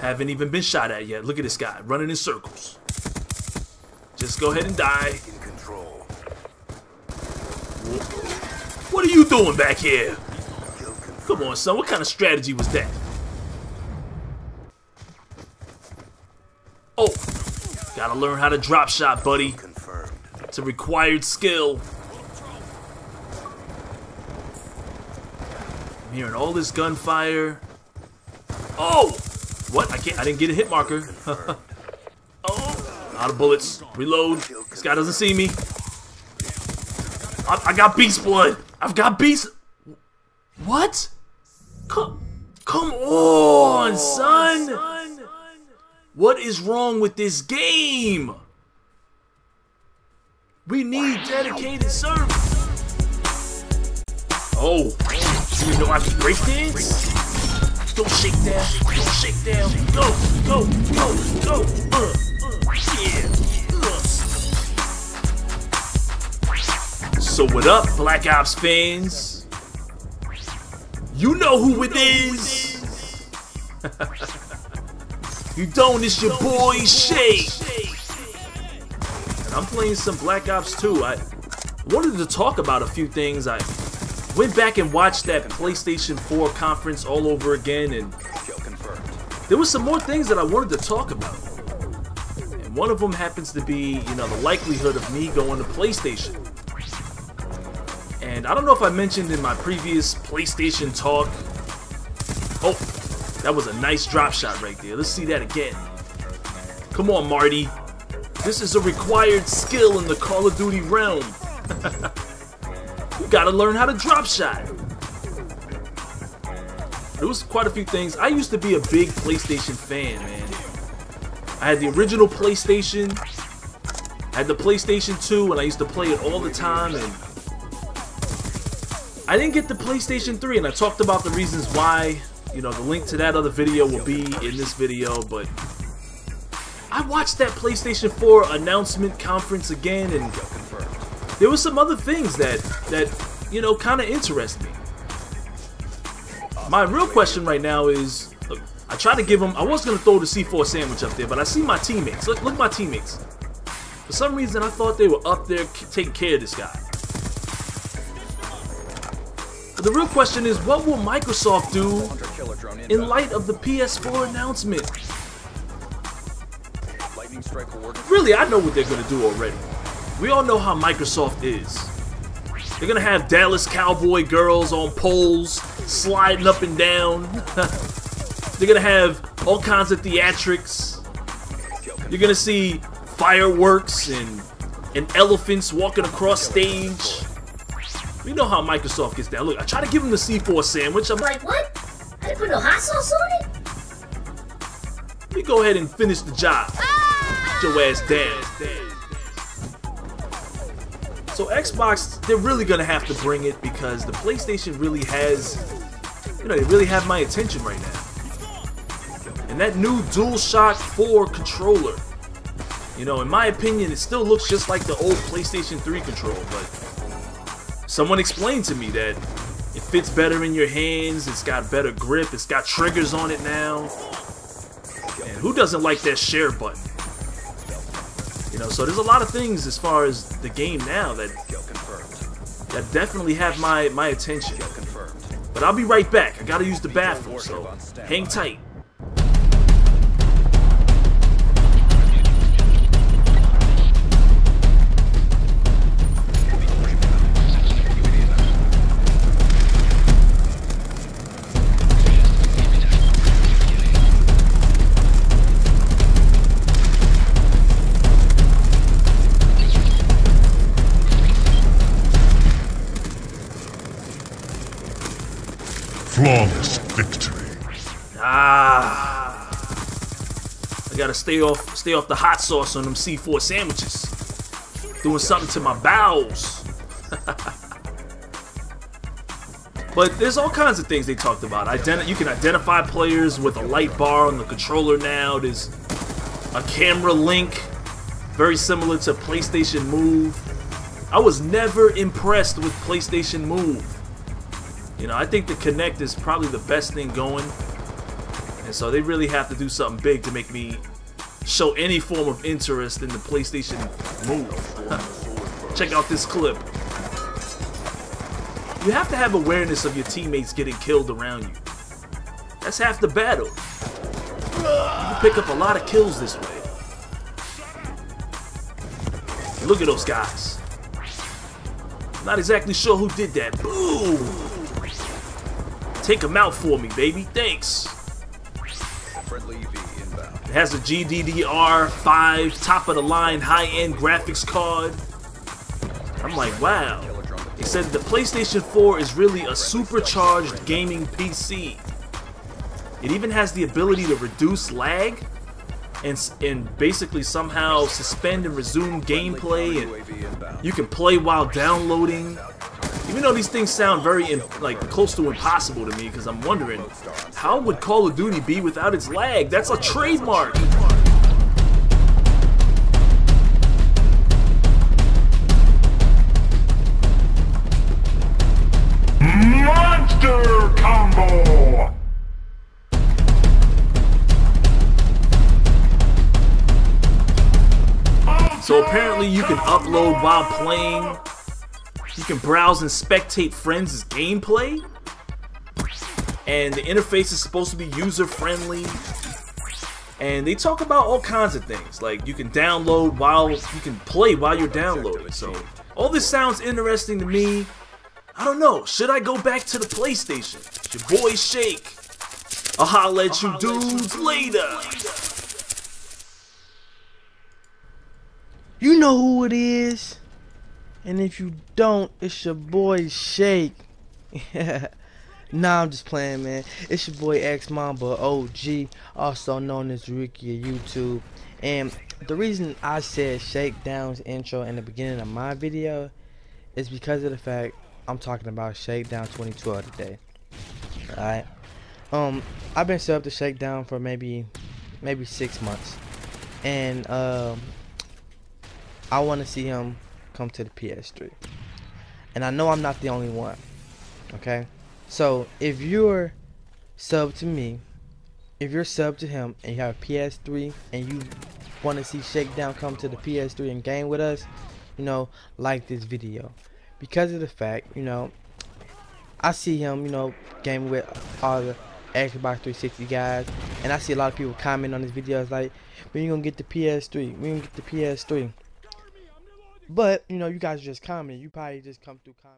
Haven't even been shot at yet. Look at this guy running in circles. Just go ahead and die. In control. What are you doing back here? Come on, son. What kind of strategy was that? Oh, gotta learn how to drop shot, buddy. Confirmed. It's a required skill. I'm hearing all this gunfire. Oh, what? I can't. I didn't get a hit marker. Oh, out of bullets. Reload. This guy doesn't see me. I got beast blood. I've got beast. What? Come on, son. What is wrong with this game? We need dedicated servers. Oh, you know I can break things. Don't shake down. Don't shake down. Go. Yeah. So what up, Black Ops fans? You know who it is! You don't, it's your boy Shake! And I'm playing some Black Ops 2. I wanted to talk about a few things. I went back and watched that PlayStation 4 conference all over again, and there were some more things that I wanted to talk about. And one of them happens to be, you know, the likelihood of me going to PlayStation. And I don't know if I mentioned in my previous PlayStation talk. Oh, that was a nice drop shot right there. Let's see that again. Come on, Marty. This is a required skill in the Call of Duty realm. You gotta learn how to drop shot. There was quite a few things. I used to be a big PlayStation fan, man. I had the original PlayStation. I had the PlayStation 2, and I used to play it all the time. And I didn't get the PlayStation 3, and I talked about the reasons why. You know, the link to that other video will be in this video, but I watched that PlayStation 4 announcement conference again, and there were some other things that you know, kind of interest me. My real question right now is, look, I try to give them, I was going to throw the C4 sandwich up there, but I see my teammates. Look at my teammates. For some reason, I thought they were up there taking care of this guy. But the real question is, what will Microsoft do in light of the PS4 announcement? Really, I know what they're going to do already. We all know how Microsoft is. They're going to have Dallas Cowboy girls on poles, sliding up and down. They're going to have all kinds of theatrics. You're going to see fireworks and elephants walking across stage. We know how Microsoft gets down. Look, I try to give him the C4 sandwich. I'm like, what? I didn't put no hot sauce on it? Let me go ahead and finish the job. Ah! Get your ass down. So Xbox, they're really going to have to bring it because the PlayStation really has, you know, they really have my attention right now. And that new DualShock 4 controller, you know, in my opinion, it still looks just like the old PlayStation 3 controller, but someone explained to me that it fits better in your hands, it's got better grip, it's got triggers on it now. And who doesn't like that share button? You know, so there's a lot of things as far as the game now that definitely have my attention. But I'll be right back. I gotta use the bathroom, so hang tight. Flawless victory. Ah, I gotta stay off the hot sauce on them C4 sandwiches. Doing something to my bowels. But there's all kinds of things they talked about. You can identify players with a light bar on the controller now. There's a camera link, very similar to PlayStation Move. I was never impressed with PlayStation Move. You know, I think the Kinect is probably the best thing going. And so they really have to do something big to make me show any form of interest in the PlayStation Move. Check out this clip. You have to have awareness of your teammates getting killed around you. That's half the battle. You can pick up a lot of kills this way. Look at those guys. Not exactly sure who did that. Boom! Take them out for me, baby. Thanks. It has a GDDR5 top of the line high-end graphics card. I'm like, wow. He said the PlayStation 4 is really a supercharged gaming PC. It even has the ability to reduce lag and basically somehow suspend and resume gameplay, and you can play while downloading. Even though these things sound very like close to impossible to me, because I'm wondering, how would Call of Duty be without its lag? That's a trademark! Monster Combo! So apparently you can upload while playing. You can browse and spectate friends' gameplay. And the interface is supposed to be user-friendly. And they talk about all kinds of things. Like you can download while, you can play while you're downloading. So all this sounds interesting to me. I don't know. Should I go back to the PlayStation? It's your boy Shake. I'll holla at you dudes later. You know who it is, and if you don't, it's your boy Shake. Nah, I'm just playing, man. It's your boy X-Mamba OG, also known as Ricky of YouTube. And the reason I said Shakedown's intro in the beginning of my video is because of the fact I'm talking about Shakedown 2012 today. Alright. I've been set up to Shakedown for maybe 6 months. And I want to see him come to the PS3. And I know I'm not the only one. Okay? So, if you're sub to me, if you're sub to him, and you have a PS3, and you want to see Shakedown come to the PS3 and game with us, you know, like this video. Because of the fact, you know, I see him, you know, game with all the Xbox 360 guys, and I see a lot of people comment on his videos like, when you gonna get the PS3? When you gonna get the PS3? But, you know, you guys just comment. You probably just come through comment.